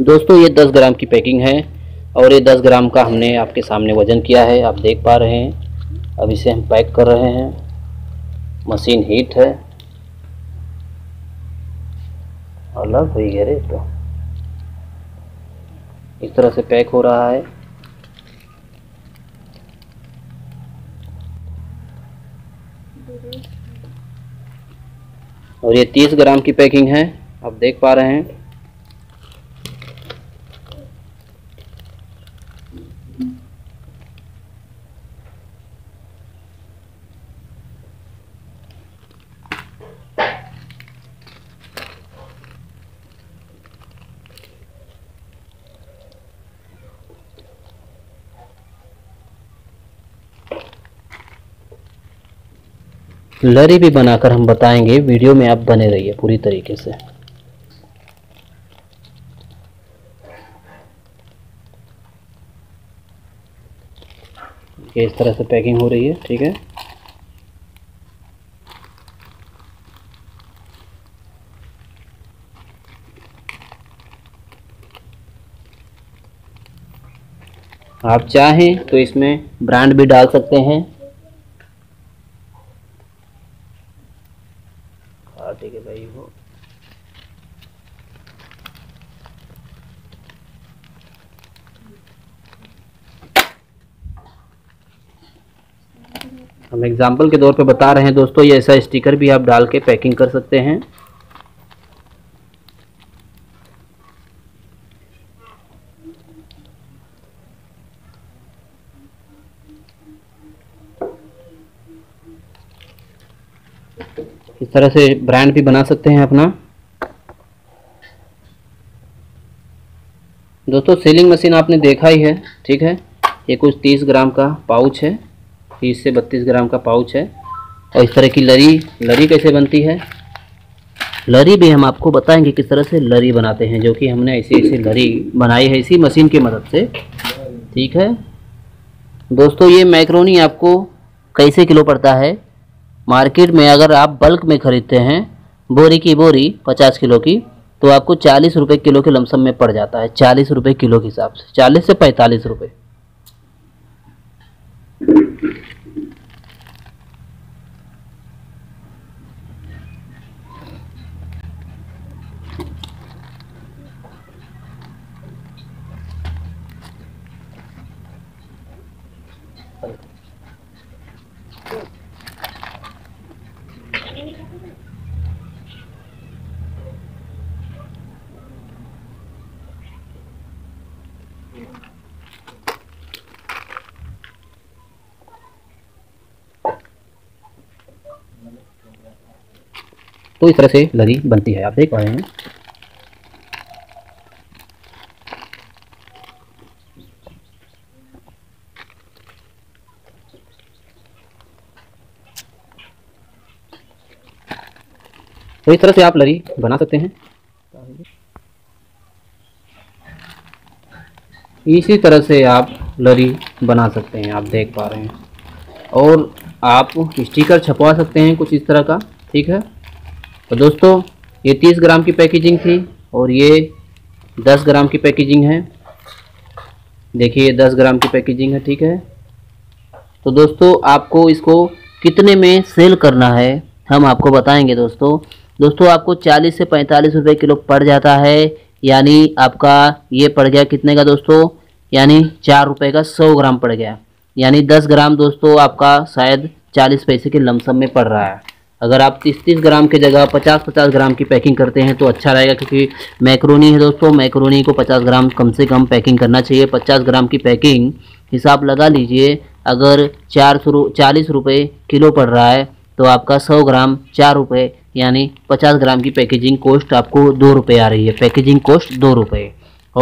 दोस्तों ये 10 ग्राम की पैकिंग है और ये 10 ग्राम का हमने आपके सामने वज़न किया है, आप देख पा रहे हैं। अब इसे हम पैक कर रहे हैं, मशीन हीट है। अलग हुई गए तो इस तरह से पैक हो रहा है। और ये 30 ग्राम की पैकिंग है, आप देख पा रहे हैं। लरी भी बनाकर हम बताएंगे, वीडियो में आप बने रहिए पूरी तरीके से। इस तरह से पैकिंग हो रही है, ठीक है। आप चाहें तो इसमें ब्रांड भी डाल सकते हैं। ठीक है भाई, वो हम एग्जाम्पल के तौर पे बता रहे हैं दोस्तों। ये ऐसा स्टिकर भी आप डाल के पैकिंग कर सकते हैं। इस तरह से ब्रांड भी बना सकते हैं अपना। दोस्तों सीलिंग मशीन आपने देखा ही है, ठीक है। ये कुछ 30 ग्राम का पाउच है, 30 से 32 ग्राम का पाउच है। और इस तरह की लरी कैसे बनती है, लरी भी हम आपको बताएंगे किस तरह से लरी बनाते हैं, जो कि हमने ऐसी लरी बनाई है इसी मशीन की मदद से, ठीक है। दोस्तों ये मैक्रोनी आपको कैसे किलो पड़ता है मार्केट में, अगर आप बल्क में ख़रीदते हैं बोरी की बोरी 50 किलो की, तो आपको 40 रुपये किलो के लमसम में पड़ जाता है। 40 रुपये किलो के हिसाब से 40 से 45 रुपये। तो इस तरह से लरी बनती है, आप देख पा रहे हैं। तो इस तरह से आप लरी बना सकते हैं। इसी तरह से आप लरी बना सकते हैं, आप देख पा रहे हैं। और आप स्टिकर छपवा सकते हैं कुछ इस तरह का, ठीक है। तो दोस्तों ये 30 ग्राम की पैकेजिंग थी और ये 10 ग्राम की पैकेजिंग है। देखिए ये 10 ग्राम की पैकेजिंग है, ठीक है। तो दोस्तों आपको इसको कितने में सेल करना है हम आपको बताएंगे दोस्तों। आपको 40 से 45 रुपये किलो पड़ जाता है, यानी आपका ये पड़ गया कितने का दोस्तों, यानी 4 रुपये का 100 ग्राम पड़ गया। यानी 10 ग्राम दोस्तों आपका शायद 40 पैसे के लमसम में पड़ रहा है। अगर आप 30-30 ग्राम के जगह 50-50 ग्राम की पैकिंग करते हैं तो अच्छा रहेगा, क्योंकि मैक्रोनी है दोस्तों, मैक्रोनी को 50 ग्राम कम से कम पैकिंग करना चाहिए। 50 ग्राम की पैकिंग हिसाब लगा लीजिए, अगर 40 रुपये किलो पड़ रहा है तो आपका 100 ग्राम 4 रुपये, यानी 50 ग्राम की पैकेजिंग कॉस्ट आपको 2 रुपये आ रही है। पैकेजिंग कॉस्ट 2 रुपये।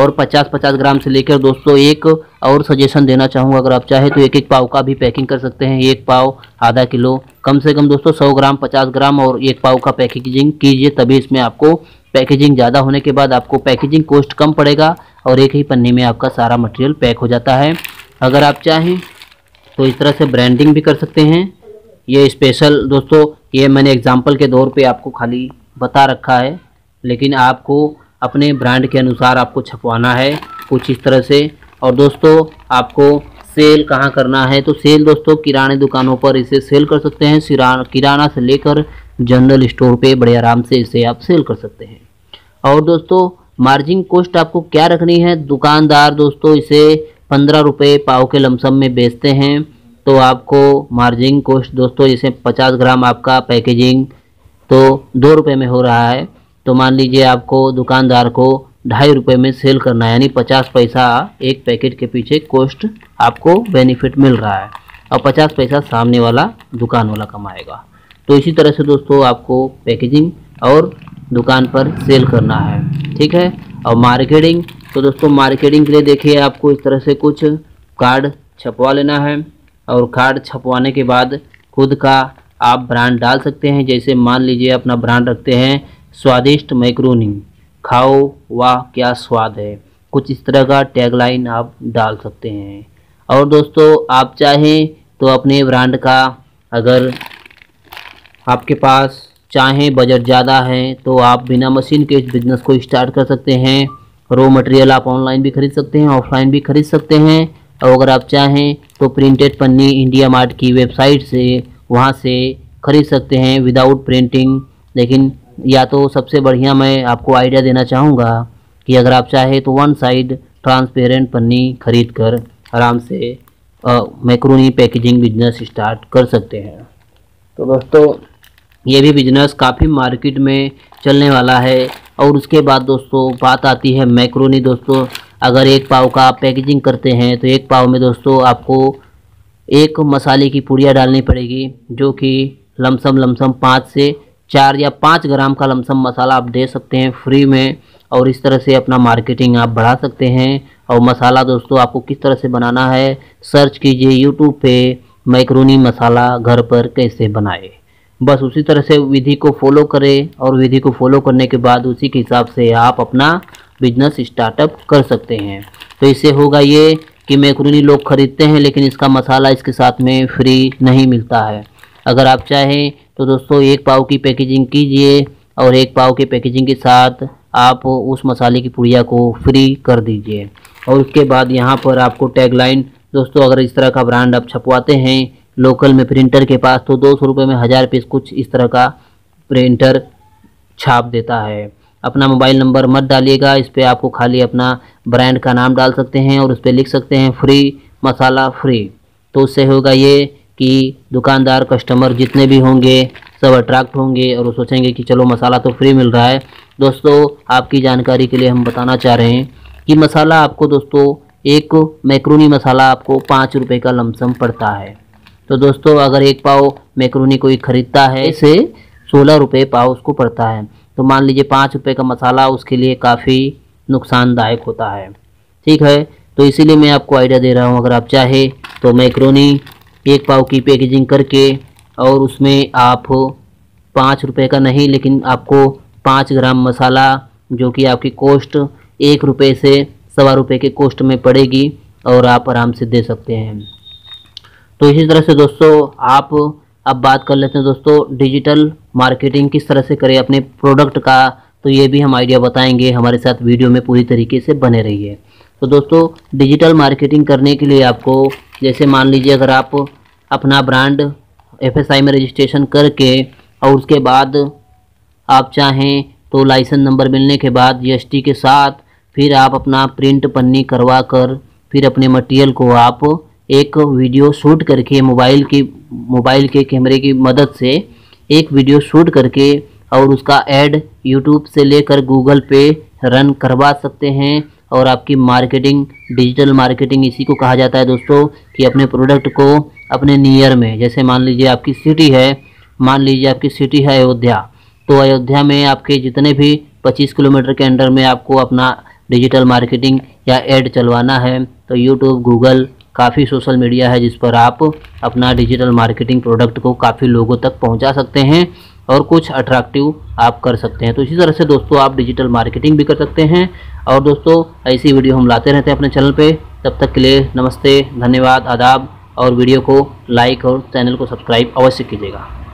और 50-50 ग्राम से लेकर दोस्तों एक और सजेशन देना चाहूँगा, अगर आप चाहे तो 1-1 पाव का भी पैकिंग कर सकते हैं। 1 पाव आधा किलो, कम से कम दोस्तों 100 ग्राम 50 ग्राम और 1 पाव का पैकेजिंग कीजिए, तभी इसमें आपको पैकेजिंग ज़्यादा होने के बाद आपको पैकेजिंग कॉस्ट कम पड़ेगा और एक ही पन्नी में आपका सारा मटेरियल पैक हो जाता है। अगर आप चाहें तो इस तरह से ब्रांडिंग भी कर सकते हैं। ये स्पेशल दोस्तों ये मैंने एग्जाम्पल के तौर पर आपको खाली बता रखा है, लेकिन आपको अपने ब्रांड के अनुसार आपको छपवाना है कुछ इस तरह से। और दोस्तों आपको सेल कहाँ करना है, तो सेल दोस्तों किराने दुकानों पर इसे सेल कर सकते हैं। किराना से लेकर जनरल स्टोर पे बड़े आराम से इसे आप सेल कर सकते हैं। और दोस्तों मार्जिन कॉस्ट आपको क्या रखनी है, दुकानदार दोस्तों इसे 15 रुपये पाव के लमसम में बेचते हैं, तो आपको मार्जिन कॉस्ट दोस्तों जैसे 50 ग्राम आपका पैकेजिंग तो 2 रुपये में हो रहा है, तो मान लीजिए आपको दुकानदार को 2.5 रुपये में सेल करना है, यानी 50 पैसा एक पैकेट के पीछे कॉस्ट आपको बेनिफिट मिल रहा है और 50 पैसा सामने वाला दुकान वाला कमाएगा। तो इसी तरह से दोस्तों आपको पैकेजिंग और दुकान पर सेल करना है, ठीक है। और मार्केटिंग, तो दोस्तों मार्केटिंग के लिए देखिए आपको इस तरह से कुछ कार्ड छपवा लेना है और कार्ड छपवाने के बाद खुद का आप ब्रांड डाल सकते हैं। जैसे मान लीजिए अपना ब्रांड रखते हैं स्वादिष्ट मैक्रोनी, खाओ वाह क्या स्वाद है, कुछ इस तरह का टैगलाइन आप डाल सकते हैं। और दोस्तों आप चाहें तो अपने ब्रांड का, अगर आपके पास चाहें बजट ज़्यादा है तो आप बिना मशीन के इस बिज़नेस को स्टार्ट कर सकते हैं। रॉ मटेरियल आप ऑनलाइन भी खरीद सकते हैं, ऑफलाइन भी खरीद सकते हैं, और अगर आप चाहें तो प्रिंटेड पन्नी इंडिया मार्ट की वेबसाइट से वहाँ से खरीद सकते हैं विदाउट प्रिंटिंग। लेकिन या तो सबसे बढ़िया मैं आपको आइडिया देना चाहूँगा कि अगर आप चाहे तो वन साइड ट्रांसपेरेंट पन्नी खरीद कर आराम से मैक्रोनी पैकेजिंग बिजनेस स्टार्ट कर सकते हैं। तो दोस्तों ये भी बिजनेस काफ़ी मार्केट में चलने वाला है। और उसके बाद दोस्तों बात आती है मैक्रोनी। दोस्तों अगर 1 पाव का आप पैकेजिंग करते हैं तो 1 पाव में दोस्तों आपको 1 मसाले की पुड़िया डालनी पड़ेगी, जो कि लमसम 4 या 5 ग्राम का लमसम मसाला आप दे सकते हैं फ्री में। और इस तरह से अपना मार्केटिंग आप बढ़ा सकते हैं। और मसाला दोस्तों आपको किस तरह से बनाना है, सर्च कीजिए यूट्यूब पे मैक्रोनी मसाला घर पर कैसे बनाए, बस उसी तरह से विधि को फॉलो करें। और विधि को फॉलो करने के बाद उसी के हिसाब से आप अपना बिजनेस स्टार्टअप कर सकते हैं। तो इससे होगा ये कि मैक्रोनी लोग खरीदते हैं लेकिन इसका मसाला इसके साथ में फ्री नहीं मिलता है। अगर आप चाहें तो दोस्तों 1 पाव की पैकेजिंग कीजिए और 1 पाव के पैकेजिंग के साथ आप उस मसाले की पुड़िया को फ्री कर दीजिए। और उसके बाद यहाँ पर आपको टैगलाइन, दोस्तों अगर इस तरह का ब्रांड आप छपवाते हैं लोकल में प्रिंटर के पास तो 200 रुपये में 1000 पीस कुछ इस तरह का प्रिंटर छाप देता है। अपना मोबाइल नंबर मत डालिएगा इस पर, आपको खाली अपना ब्रांड का नाम डाल सकते हैं और उस पर लिख सकते हैं फ्री मसाला फ्री। तो उससे होगा ये कि दुकानदार कस्टमर जितने भी होंगे सब अट्रैक्ट होंगे और वो सोचेंगे कि चलो मसाला तो फ्री मिल रहा है। दोस्तों आपकी जानकारी के लिए हम बताना चाह रहे हैं कि मसाला आपको दोस्तों एक मैक्रोनी मसाला आपको 5 रुपये का लमसम पड़ता है। तो दोस्तों अगर 1 पाव मैक्रोनी कोई ख़रीदता है इसे 16 रुपये पाव उसको पड़ता है, तो मान लीजिए 5 रुपये का मसाला उसके लिए काफ़ी नुकसानदायक होता है, ठीक है। तो इसीलिए मैं आपको आइडिया दे रहा हूँ, अगर आप चाहे तो मैक्रोनी 1 पाव की पैकेजिंग करके और उसमें आप 5 रुपये का नहीं लेकिन आपको 5 ग्राम मसाला जो कि आपकी कॉस्ट 1 रुपये से 1.25 रुपये के कॉस्ट में पड़ेगी और आप आराम से दे सकते हैं। तो इसी तरह से दोस्तों आप अब बात कर लेते हैं दोस्तों डिजिटल मार्केटिंग किस तरह से करें अपने प्रोडक्ट का, तो ये भी हम आइडिया बताएंगे। हमारे साथ वीडियो में पूरी तरीके से बने रहिए। तो दोस्तों डिजिटल मार्केटिंग करने के लिए आपको, जैसे मान लीजिए अगर आप अपना ब्रांड FSI में रजिस्ट्रेशन करके और उसके बाद आप चाहें तो लाइसेंस नंबर मिलने के बाद GST के साथ फिर आप अपना प्रिंट पन्नी करवा कर फिर अपने मटेरियल को आप एक वीडियो शूट करके मोबाइल के कैमरे की मदद से एक वीडियो शूट करके और उसका ऐड यूट्यूब से लेकर गूगल पे रन करवा सकते हैं। और आपकी मार्केटिंग, डिजिटल मार्केटिंग इसी को कहा जाता है दोस्तों, कि अपने प्रोडक्ट को अपने नियर में, जैसे मान लीजिए आपकी सिटी है, मान लीजिए आपकी सिटी है अयोध्या, तो अयोध्या में आपके जितने भी 25 किलोमीटर के अंडर में आपको अपना डिजिटल मार्केटिंग या ऐड चलवाना है, तो यूट्यूब, गूगल काफ़ी सोशल मीडिया है जिस पर आप अपना डिजिटल मार्केटिंग प्रोडक्ट को काफ़ी लोगों तक पहुँचा सकते हैं और कुछ अट्रैक्टिव आप कर सकते हैं। तो इसी तरह से दोस्तों आप डिजिटल मार्केटिंग भी कर सकते हैं। और दोस्तों ऐसी वीडियो हम लाते रहते हैं अपने चैनल पे। तब तक के लिए नमस्ते, धन्यवाद, आदाब। और वीडियो को लाइक और चैनल को सब्सक्राइब अवश्य कीजिएगा।